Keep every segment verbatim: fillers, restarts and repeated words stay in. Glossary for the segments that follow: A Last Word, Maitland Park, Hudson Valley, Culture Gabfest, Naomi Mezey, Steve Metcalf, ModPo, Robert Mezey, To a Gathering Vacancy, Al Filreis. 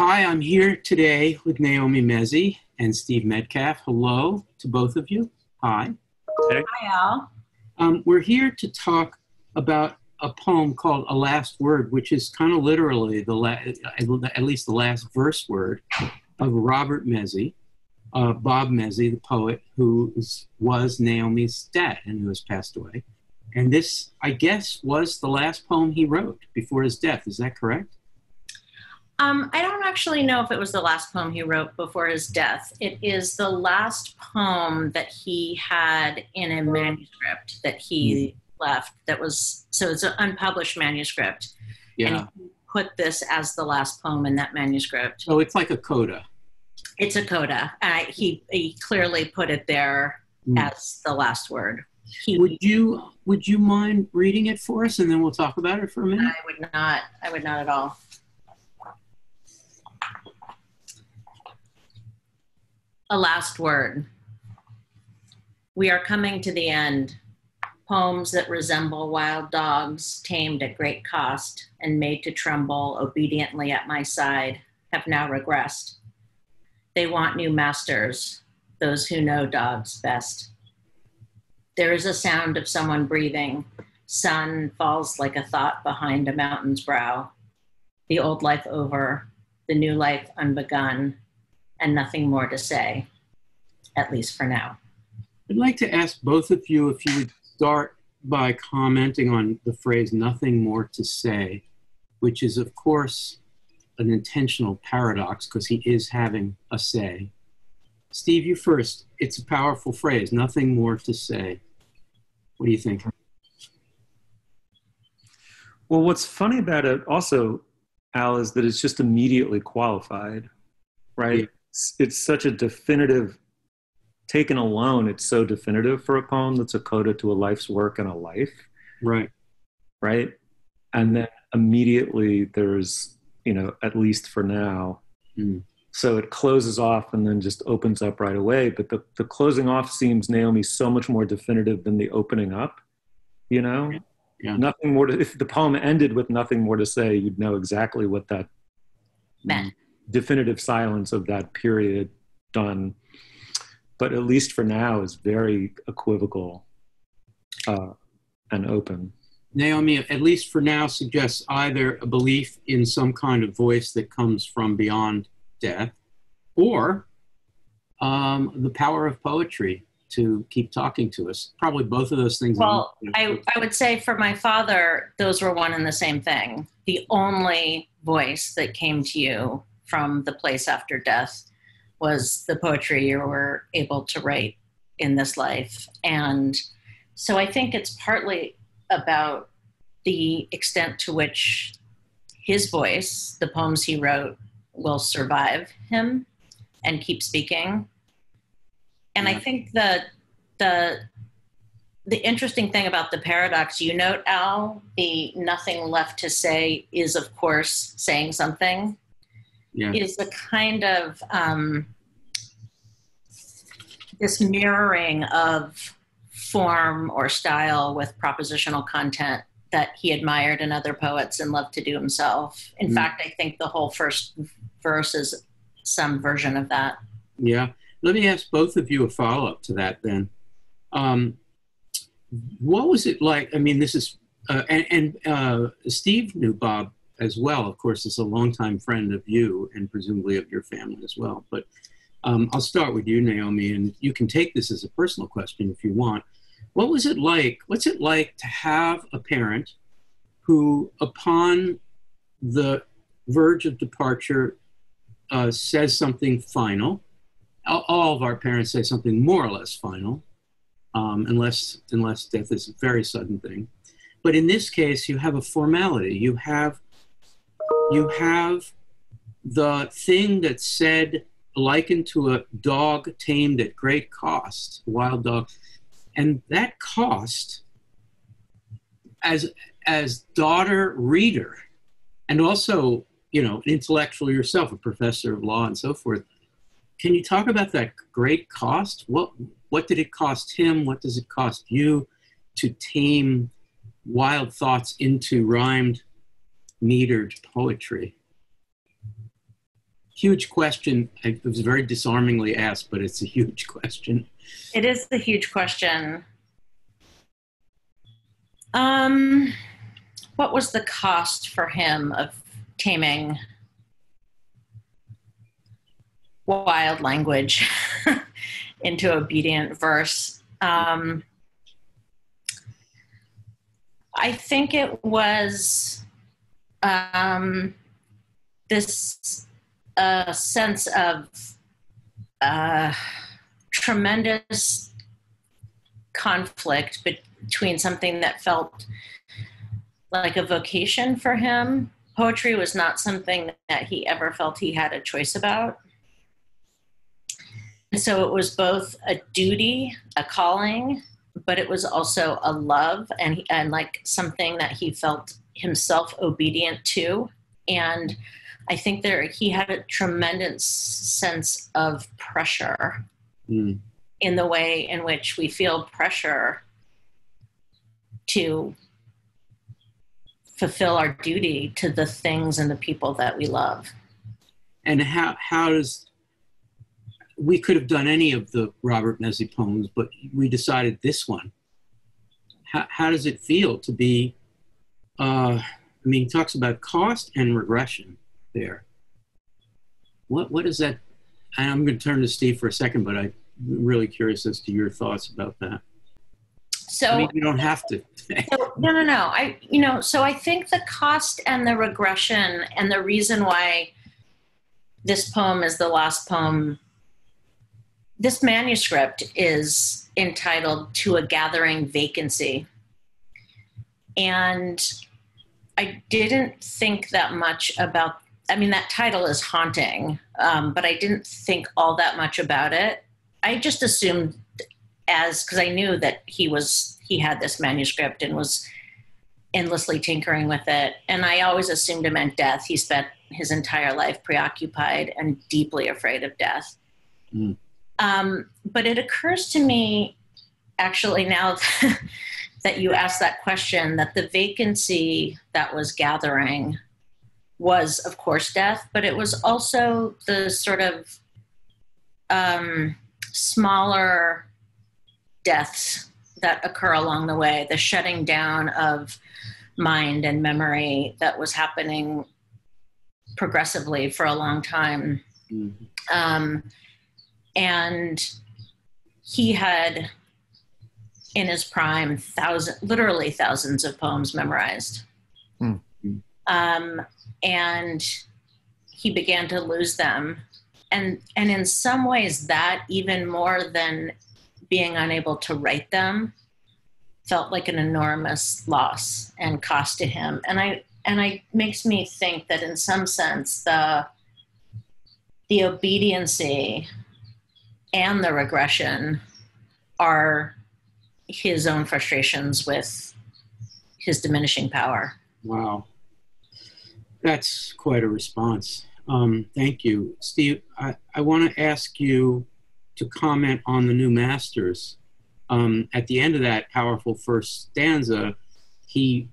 hi, I'm here today with Naomi Mezey and Steve Metcalf. Hello to both of you. Hi. Hey. Hi, Al. Um, we're here to talk about a poem called A Last Word, which is kind of literally, the la at least the last verse word of Robert Mezey, uh, Bob Mezey, the poet who was, was Naomi's dad and who has passed away. And this, I guess, was the last poem he wrote before his death. Is that correct? Um, I don't actually know if it was the last poem he wrote before his death. It is the last poem that he had in a manuscript that he left that was, so it's an unpublished manuscript. Yeah. And he put this as the last poem in that manuscript. Oh, it's like a coda. It's a coda. Uh, he, he clearly put it there mm. as the last word. He, would you would you mind reading it for us, and then we'll talk about it for a minute? I would not. I would not at all. A last word. We are coming to the end. Poems that resemble wild dogs, tamed at great cost and made to tremble obediently at my side, have now regressed. They want new masters, those who know dogs best. There is a sound of someone breathing. Sun falls like a thought behind a mountain's brow. The old life over, the new life unbegun, and nothing more to say, at least for now. I'd like to ask both of you if you would start by commenting on the phrase nothing more to say, which is of course an intentional paradox because he is having a say. Steve, you first. It's a powerful phrase, nothing more to say. What do you think? Well, what's funny about it also, Al, is that it's just immediately qualified, right? Yeah. It's, it's such a definitive, taken alone, it's so definitive for a poem that's a coda to a life's work and a life. Right. Right? And then immediately there's, you know, at least for now. Mm. So it closes off and then just opens up right away. But the, the closing off seems, Naomi, so much more definitive than the opening up, you know? Yeah. Nothing more to, if the poem ended with nothing more to say, you'd know exactly what that meant. Definitive silence of that period done. But at least for now is very equivocal uh, and open. Naomi, at least for now suggests either a belief in some kind of voice that comes from beyond death, or um, the power of poetry to keep talking to us. Probably both of those things. Well, I, I would say for my father, those were one and the same thing. The only voice that came to you from the place after death was the poetry you were able to write in this life. And so I think it's partly about the extent to which his voice, the poems he wrote, will survive him and keep speaking. And yeah. I think the, the, the interesting thing about the paradox, you note, Al, the nothing left to say is, of course, saying something, yeah. is a kind of um, this mirroring of form or style with propositional content that he admired in other poets and loved to do himself. In mm. fact, I think the whole first verse is some version of that. Yeah. Let me ask both of you a follow-up to that then. Um, what was it like? I mean, this is, uh, and, and uh, Steve knew Bob as well, of course, is a longtime friend of you and presumably of your family as well. But um, I'll start with you, Naomi, and you can take this as a personal question if you want. What was it like, what's it like to have a parent who, upon the verge of departure, uh, says something final? All, all of our parents say something more or less final, um, unless, unless death is a very sudden thing. But in this case, you have a formality. You have, you have the thing that's said likened to a dog tamed at great cost, wild dog. And that cost, as, as daughter reader, and also, you know, an intellectual yourself, a professor of law and so forth, can you talk about that great cost? What, what did it cost him? What does it cost you to tame wild thoughts into rhymed, metered poetry? huge question. It was very disarmingly asked, but it's a huge question. It is a huge question. Um, what was the cost for him of taming wild language into obedient verse? Um, I think it was um, this uh, sense of uh, tremendous conflict between something that felt like a vocation for him. Poetry was not something that he ever felt he had a choice about. And so it was both a duty, a calling, but it was also a love and, and like something that he felt himself obedient to. And I think there he had a tremendous sense of pressure mm. in the way in which we feel pressure to fulfill our duty to the things and the people that we love. And how, how does... We could have done any of the Robert Mezey poems, but we decided this one. How, how does it feel to be, uh, I mean, he talks about cost and regression there. What, what is that? And I'm going to turn to Steve for a second, but I'm really curious as to your thoughts about that. So I mean, you don't have to. so, no, no, no. I, you know, so I think the cost and the regression and the reason why this poem is the last poem. This manuscript is entitled To a Gathering Vacancy. And I didn't think that much about, I mean, that title is haunting, um, but I didn't think all that much about it. I just assumed as, because I knew that he was, he had this manuscript and was endlessly tinkering with it. And I always assumed it meant death. He spent his entire life preoccupied and deeply afraid of death. Mm. Um, but it occurs to me, actually, now that you asked that question, that the vacancy that was gathering was, of course, death, but it was also the sort of um, smaller deaths that occur along the way, the shutting down of mind and memory that was happening progressively for a long time. Mm-hmm. um, And he had, in his prime, thousand, literally thousands of poems memorized. Mm. Um, and he began to lose them. And, and in some ways that, even more than being unable to write them, felt like an enormous loss and cost to him. And I, and I makes me think that in some sense, the, the obediency and the regression are his own frustrations with his diminishing power. Wow. That's quite a response. Um, thank you. Steve, I, I want to ask you to comment on the new masters. Um, at the end of that powerful first stanza, he,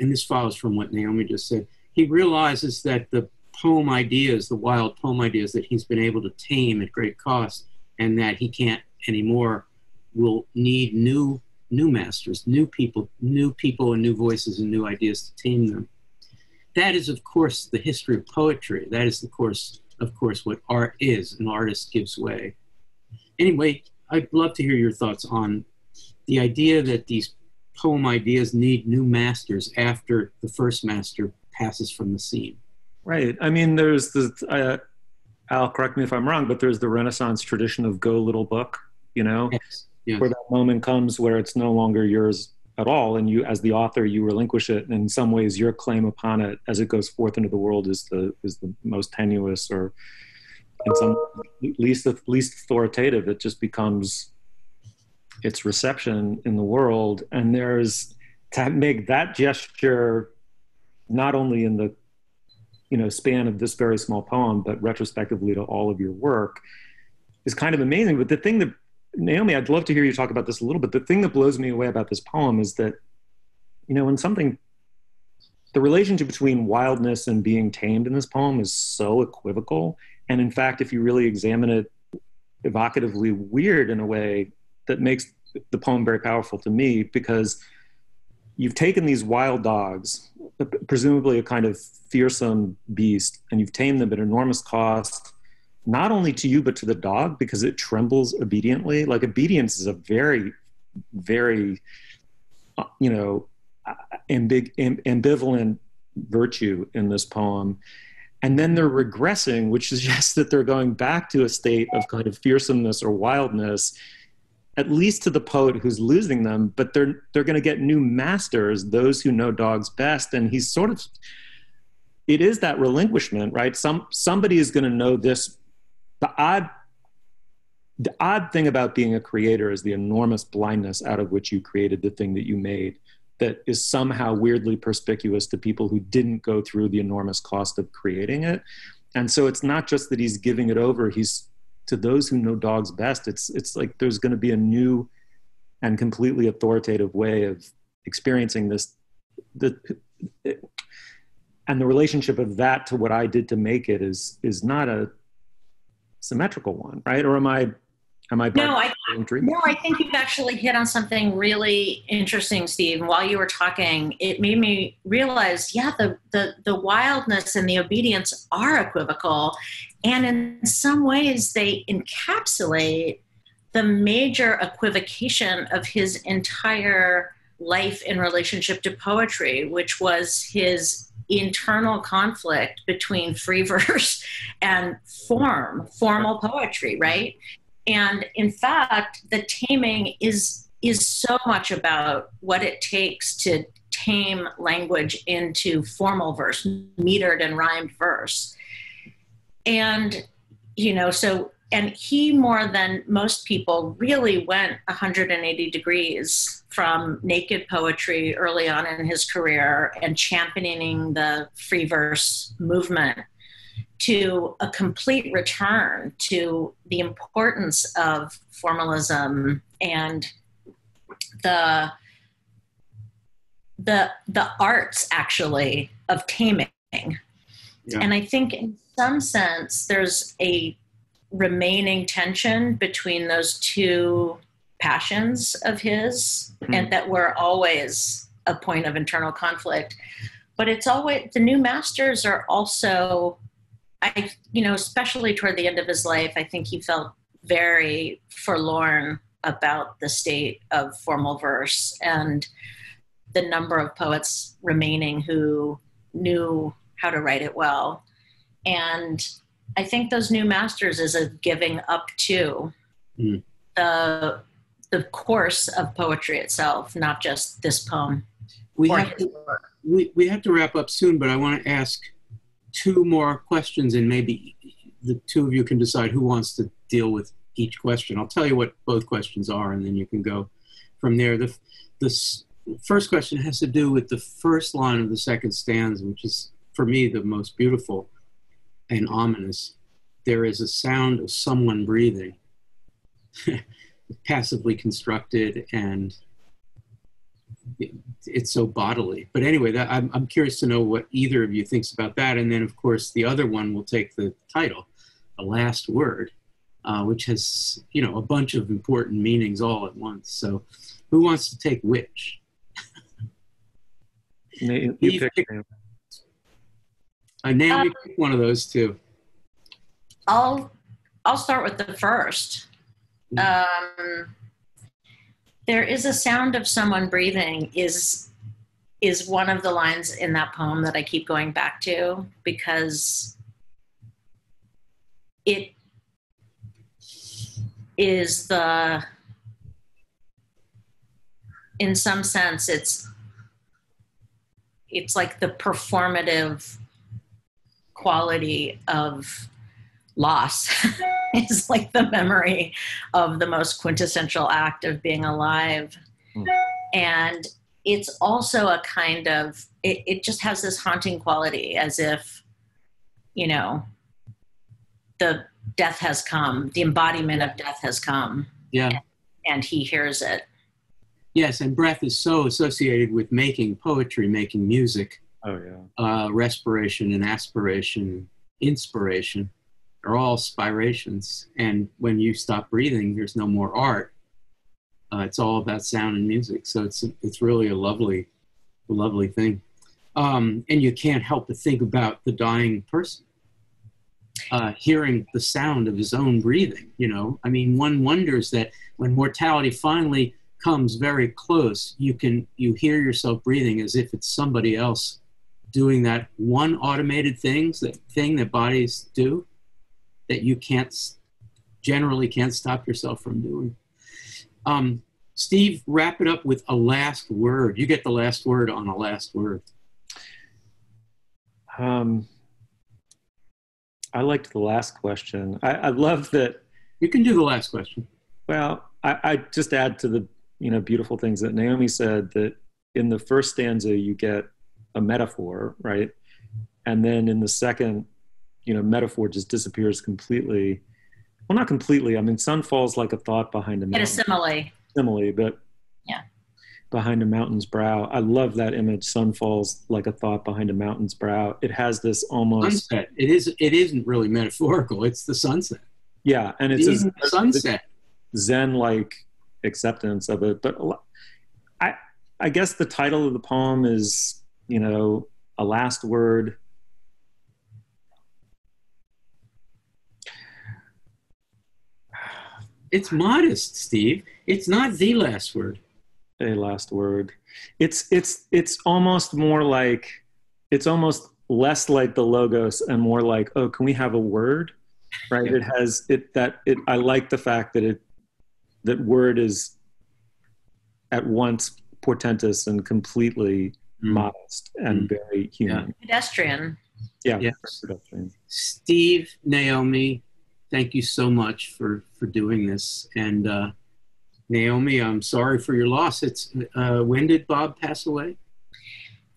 and this follows from what Naomi just said, he realizes that the poem ideas, the wild poem ideas that he's been able to tame at great cost, and that he can't anymore, will need new new masters, new people, new people and new voices and new ideas to tame them. That is, of course, the history of poetry. That is, of course, of course, what art is. An artist gives way. Anyway, I'd love to hear your thoughts on the idea that these poem ideas need new masters after the first master passes from the scene. Right. I mean, there's the... Uh... Al, correct me if I'm wrong, but there's the Renaissance tradition of go little book, you know, yes, yes. Where that moment comes where it's no longer yours at all. And you, as the author, you relinquish it. And in some ways, your claim upon it as it goes forth into the world is the, is the most tenuous or in some least, least authoritative. It just becomes its reception in the world. And there's, to make that gesture, not only in the you know, span of this very small poem, but retrospectively to all of your work is kind of amazing. But the thing that, Naomi, I'd love to hear you talk about this a little bit. The thing that blows me away about this poem is that, you know, when something, the relationship between wildness and being tamed in this poem is so equivocal and in fact, if you really examine it, evocatively weird in a way that makes the poem very powerful to me, because you've taken these wild dogs, presumably a kind of fearsome beast, and you've tamed them at enormous cost, not only to you, but to the dog, because it trembles obediently. Like, obedience is a very, very, you know, ambig ambivalent virtue in this poem. And then they're regressing, which suggests that they're going back to a state of kind of fearsomeness or wildness, at least to the poet who's losing them, but they're, they're gonna get new masters, those who know dogs best. And he's sort of, it is that relinquishment, right? Some, somebody is gonna know this. The odd, the odd thing about being a creator is the enormous blindness out of which you created the thing that you made, that is somehow weirdly perspicuous to people who didn't go through the enormous cost of creating it. And so it's not just that he's giving it over, he's to those who know dogs best. It's, it's like there's gonna be a new and completely authoritative way of experiencing this. The, it, and the relationship of that to what I did to make it is, is not a symmetrical one, right? Or am I, Am I no, I, no, I think you've actually hit on something really interesting, Steve. While you were talking, it made me realize, yeah, the, the, the wildness and the obedience are equivocal. And in some ways, they encapsulate the major equivocation of his entire life in relationship to poetry, which was his internal conflict between free verse and form, formal poetry, right? And in fact, the taming is, is so much about what it takes to tame language into formal verse, metered and rhymed verse. And, you know, so, and he more than most people really went one hundred eighty degrees from naked poetry early on in his career and championing the free verse movement, to a complete return to the importance of formalism and the, the, the arts, actually, of taming. Yeah. And I think in some sense, there's a remaining tension between those two passions of his, mm-hmm. and that were always a point of internal conflict. But it's always, the new masters are also, I, you know, especially toward the end of his life, I think he felt very forlorn about the state of formal verse and the number of poets remaining who knew how to write it well. And I think those new masters is a giving up to mm. the, the course of poetry itself, not just this poem. We have, to, we, we have to wrap up soon, but I want to ask two more questions, and maybe the two of you can decide who wants to deal with each question. I'll tell you what both questions are, and then you can go from there. The, the first question has to do with the first line of the second stanza, which is, for me, the most beautiful and ominous. There is a sound of someone breathing, passively constructed, and it's so bodily. But anyway, that, I'm, I'm curious to know what either of you thinks about that. And then, of course, the other one will take the title, A Last Word, uh, which has, you know, a bunch of important meanings all at once. So who wants to take which? Naomi, you pick, pick, uh, Naomi, um, pick one of those two. I'll, I'll start with the first. Um, There is a sound of someone breathing is, is one of the lines in that poem that I keep going back to, because it is the, in some sense, it's, it's like the performative quality of loss. It's like the memory of the most quintessential act of being alive. Mm. And it's also a kind of, it, it just has this haunting quality, as if, you know, the death has come, the embodiment of death has come. Yeah. And, and he hears it. Yes, and breath is so associated with making poetry, making music. Oh, yeah. Uh, respiration and aspiration, inspiration. are all spirations. And when you stop breathing, there's no more art. Uh, it's all about sound and music. So it's, it's really a lovely, a lovely thing. Um, and you can't help but think about the dying person, uh, hearing the sound of his own breathing, you know? I mean, one wonders that when mortality finally comes very close, you can, you hear yourself breathing as if it's somebody else doing that one automated things, that thing that bodies do, that you can't, generally can't stop yourself from doing. Um, Steve, wrap it up with a last word. You get the last word on a last word. Um, I liked the last question. I, I love that. You can do the last question. Well, I, I just add to the you know beautiful things that Naomi said, that in the first stanza you get a metaphor, right? And then in the second, you know, metaphor just disappears completely. Well, not completely. I mean, sun falls like a thought behind a mountain. It's a simile. Simile, but yeah, behind a mountain's brow. I love that image. Sun falls like a thought behind a mountain's brow. It has this almost sunset. It is. It isn't really metaphorical. It's the sunset. Yeah, and it's it a, sunset. Zen-like acceptance of it. But a lot, I, I guess the title of the poem is, you know, A Last Word. It's modest, Steve. It's not the last word. A last word. It's it's it's almost more like, it's almost less like the logos and more like, oh, can we have a word? Right? It has it that it I like the fact that it that word is at once portentous and completely mm. modest and mm. very human. Yeah. Pedestrian. Yeah. Yes. Pedestrian. Steve, Naomi, thank you so much for, for doing this. And uh, Naomi, I'm sorry for your loss. It's uh, when did Bob pass away?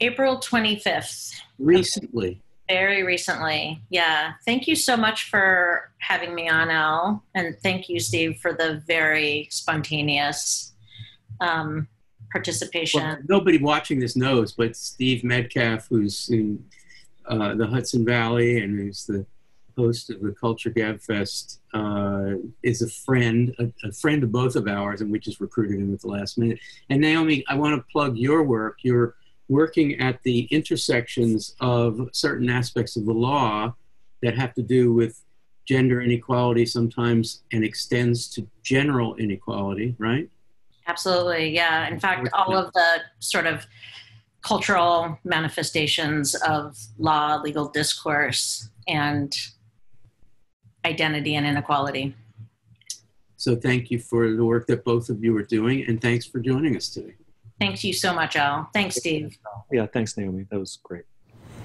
April twenty-fifth. Recently. Very recently, yeah. Thank you so much for having me on, Al. And thank you, Steve, for the very spontaneous um, participation. Well, nobody watching this knows, but Steve Metcalf, who's in uh, the Hudson Valley and who's the host of the Culture Gabfest, uh, is a friend, a, a friend of both of ours, and we just recruited him at the last minute. And Naomi, I want to plug your work. You're working at the intersections of certain aspects of the law that have to do with gender inequality sometimes and extends to general inequality, right? Absolutely, yeah. In fact, all of the sort of cultural manifestations of law, legal discourse, and identity and inequality. So thank you for the work that both of you are doing, and thanks for joining us today. Thanks you so much, Al. Thanks, Steve. Yeah, thanks, Naomi. That was great.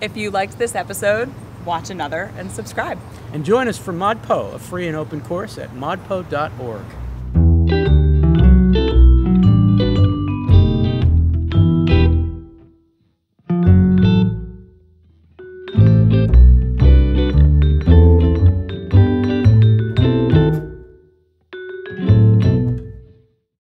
If you liked this episode, watch another and subscribe. And join us for ModPo, a free and open course at modpo dot org.